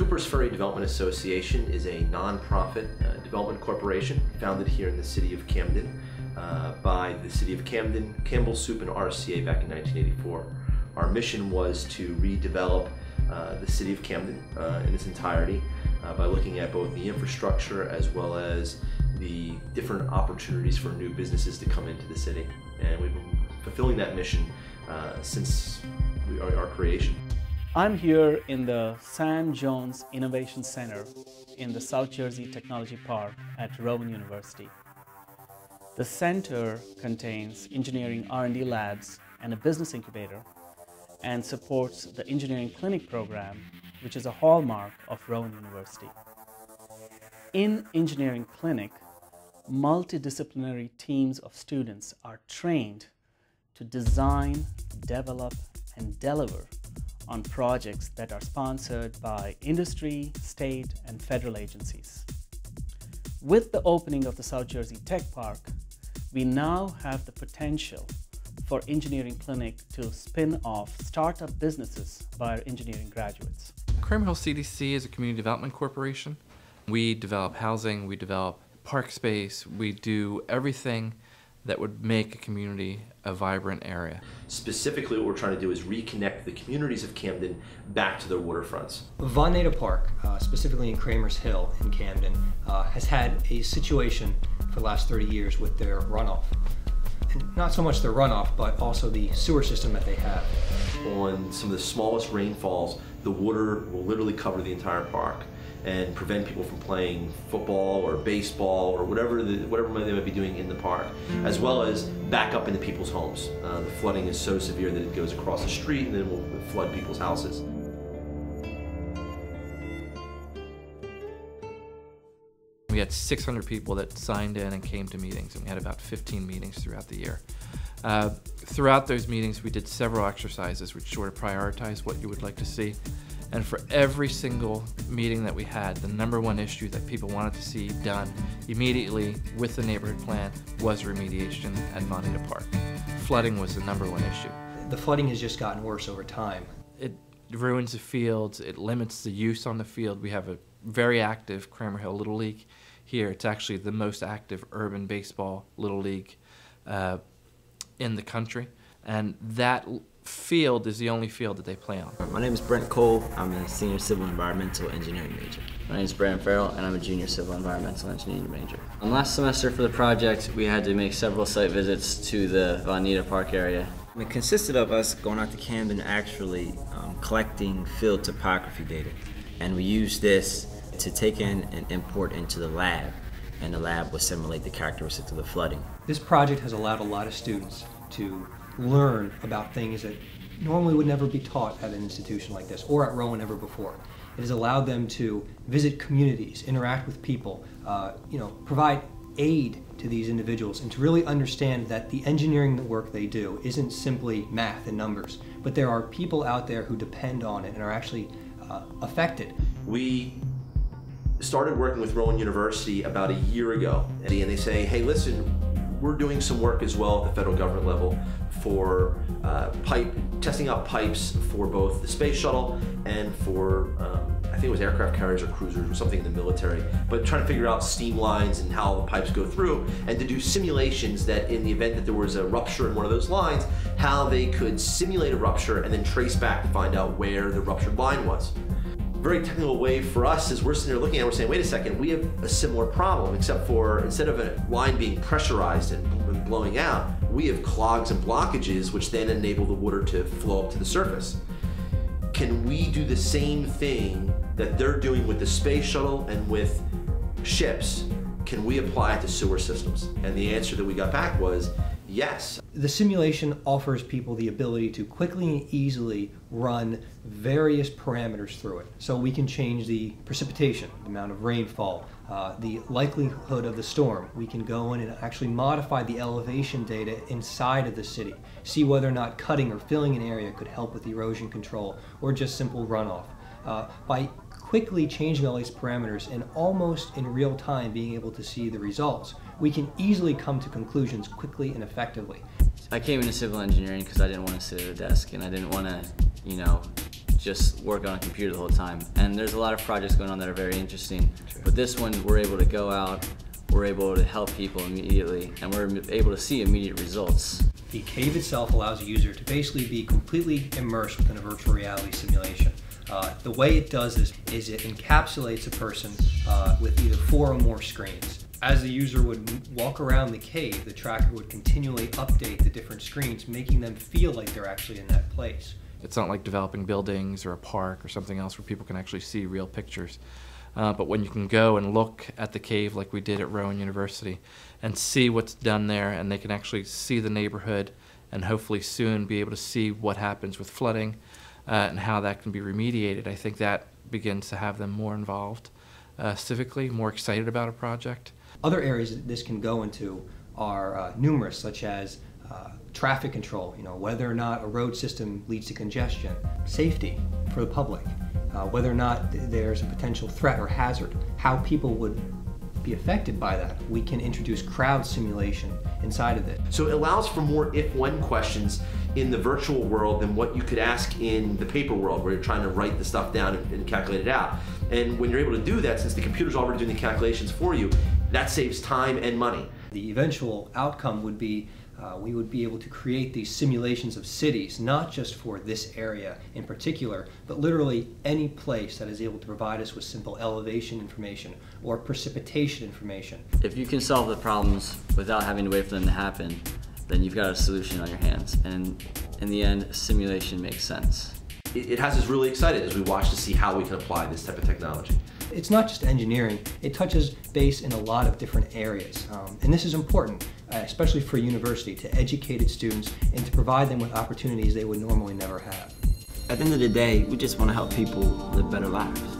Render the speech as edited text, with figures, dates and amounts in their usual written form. Cooper's Ferry Development Association is a nonprofit development corporation founded here in the city of Camden by the city of Camden, Campbell Soup, and RCA back in 1984. Our mission was to redevelop the city of Camden in its entirety by looking at both the infrastructure as well as the different opportunities for new businesses to come into the city. And we've been fulfilling that mission since our creation. I'm here in the Sam Jones Innovation Center in the South Jersey Technology Park at Rowan University. The center contains engineering R&D labs and a business incubator, and supports the Engineering Clinic program, which is a hallmark of Rowan University. In Engineering Clinic, multidisciplinary teams of students are trained to design, develop, and deliver on projects that are sponsored by industry, state, and federal agencies. With the opening of the South Jersey Tech Park, we now have the potential for Engineering Clinic to spin off startup businesses by our engineering graduates. Cramer Hill CDC is a community development corporation. We develop housing, we develop park space, we do everything that would make a community a vibrant area. Specifically, what we're trying to do is reconnect the communities of Camden back to their waterfronts. Von Neida Park, specifically in Cramer Hill in Camden, has had a situation for the last 30 years with their runoff. Not so much the runoff, but also the sewer system that they have. On some of the smallest rainfalls, the water will literally cover the entire park and prevent people from playing football or baseball or whatever they might be doing in the park, as well as back up into people's homes. The flooding is so severe that it goes across the street and then will flood people's houses. We had 600 people that signed in and came to meetings, and we had about 15 meetings throughout the year. Throughout those meetings, we did several exercises which sort of prioritize what you would like to see. And for every single meeting that we had, the number one issue that people wanted to see done immediately with the neighborhood plan was remediation at Von Neida Park. Flooding was the number one issue. The flooding has just gotten worse over time. It ruins the fields, it limits the use on the field. We have a very active Cramer Hill Little League here. It's actually the most active urban baseball Little League in the country. And that field is the only field that they play on. My name is Brent Cole. I'm a senior civil environmental engineering major. My name is Brandon Farrell, and I'm a junior civil environmental engineering major. And last semester for the project, we had to make several site visits to the Von Neida Park area. It consisted of us going out to Camden, actually collecting field topography data. And we used this to take in and import into the lab, and the lab will simulate the characteristics of the flooding. This project has allowed a lot of students to learn about things that normally would never be taught at an institution like this, or at Rowan ever before. It has allowed them to visit communities, interact with people, provide aid to these individuals, and to really understand that the engineering work they do isn't simply math and numbers, but there are people out there who depend on it and are actually affected. We started working with Rowan University about a year ago, Eddie, and they say, hey, listen, we're doing some work as well at the federal government level for testing out pipes for both the space shuttle and for, I think it was aircraft carriers or cruisers or something in the military, but trying to figure out steam lines and how the pipes go through, and to do simulations that in the event that there was a rupture in one of those lines, how they could simulate a rupture and then trace back to find out where the ruptured line was. Very technical way for us is we're sitting there looking at it, we're saying, wait a second, we have a similar problem, except for instead of a line being pressurized and blowing out, we have clogs and blockages which then enable the water to flow up to the surface. Can we do the same thing that they're doing with the space shuttle and with ships? Can we apply it to sewer systems? And the answer that we got back was yes. The simulation offers people the ability to quickly and easily run various parameters through it. So we can change the precipitation, the amount of rainfall, the likelihood of the storm. We can go in and actually modify the elevation data inside of the city, see whether or not cutting or filling an area could help with erosion control or just simple runoff. By quickly changing all these parameters and almost in real time being able to see the results, we can easily come to conclusions quickly and effectively. I came into civil engineering because I didn't want to sit at a desk and I didn't want to, just work on a computer the whole time. And there's a lot of projects going on that are very interesting. Sure. But this one, we're able to go out, we're able to help people immediately, and we're able to see immediate results. The cave itself allows a user to basically be completely immersed within a virtual reality simulation. The way it does this is it encapsulates a person with either 4 or more screens. As the user would walk around the cave, the tracker would continually update the different screens, making them feel like they're actually in that place. It's not like developing buildings or a park or something else where people can actually see real pictures. But when you can go and look at the cave like we did at Rowan University and see what's done there, and they can actually see the neighborhood and hopefully soon be able to see what happens with flooding and how that can be remediated, I think that begins to have them more involved civically, more excited about a project. Other areas that this can go into are numerous, such as traffic control, whether or not a road system leads to congestion, safety for the public, whether or not there's a potential threat or hazard, how people would be affected by that. We can introduce crowd simulation inside of it. So it allows for more if-when questions in the virtual world than what you could ask in the paper world, where you're trying to write the stuff down and calculate it out. And when you're able to do that, since the computer's already doing the calculations for you, that saves time and money. The eventual outcome would be we would be able to create these simulations of cities, not just for this area in particular, but literally any place that is able to provide us with simple elevation information or precipitation information. If you can solve the problems without having to wait for them to happen, then you've got a solution on your hands. And in the end, simulation makes sense. It has us really excited as we watch to see how we can apply this type of technology. It's not just engineering, it touches base in a lot of different areas. And this is important, especially for a university, to educate its students and to provide them with opportunities they would normally never have. At the end of the day, we just want to help people live better lives.